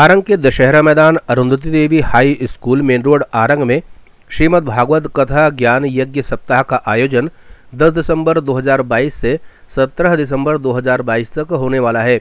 आरंग के दशहरा मैदान Arundhati Devi high school main road Arang में श्रीमद भागवत कथा ज्ञान यज्ञ सप्ताह का आयोजन 10 दिसंबर 2022 से 17 दिसंबर 2022 तक होने वाला है,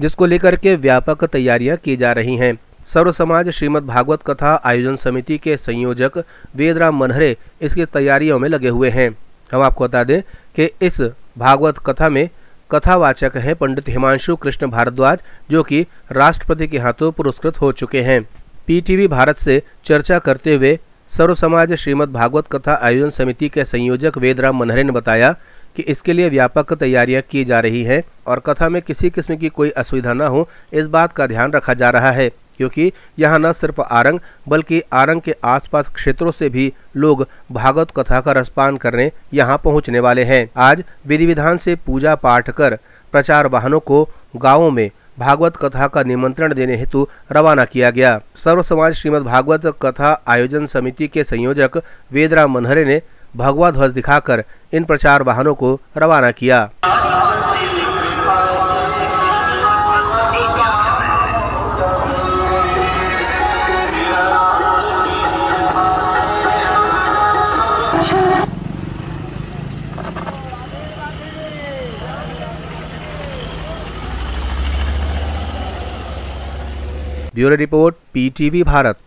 जिसको लेकर के व्यापक तैयारियां की जा रही हैं। सर्व समाज श्रीमद भागवत कथा आयोजन समिति के संयोजक वेदराम मनहरे इसकी तैयारियों में लगे हुए हैं। हम आपको बता दें कि इस भागवत कथा में कथावाचक हैं पंडित हिमांशु कृष्ण भारद्वाज, जो कि राष्ट्रपति के हाथों पुरस्कृत हो चुके हैं। पीटीवी भारत से चर्चा करते हुए सर्व समाज श्रीमद भागवत कथा आयोजन समिति के संयोजक वेदराम मनहरे ने बताया कि इसके लिए व्यापक तैयारियां की जा रही हैं और कथा में किसी किस्म की कोई असुविधा न हो, इस बात का ध्यान रखा जा रहा है, क्योंकि यहाँ न सिर्फ आरंग बल्कि आरंग के आसपास क्षेत्रों से भी लोग भागवत कथा का रसपान करने यहाँ पहुँचने वाले हैं। आज विधि विधान से पूजा पाठ कर प्रचार वाहनों को गांवों में भागवत कथा का निमंत्रण देने हेतु रवाना किया गया। सर्व समाज श्रीमद भागवत कथा आयोजन समिति के संयोजक वेदराम मनहरे ने भगवा ध्वज दिखाकर इन प्रचार वाहनों को रवाना किया। Bureau report PTV Bharat.